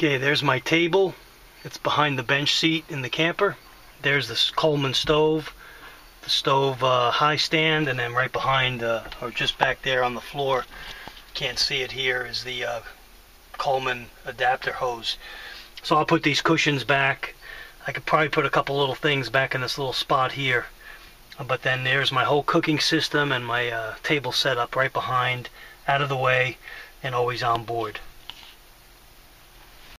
Okay, there's my table. It's behind the bench seat in the camper. There's this Coleman stove, the stove high stand, and then right behind, or just back there on the floor, can't see it here, is the Coleman adapter hose. So I'll put these cushions back. I could probably put a couple little things back in this little spot here. But then there's my whole cooking system and my table set up right behind, out of the way, and always on board.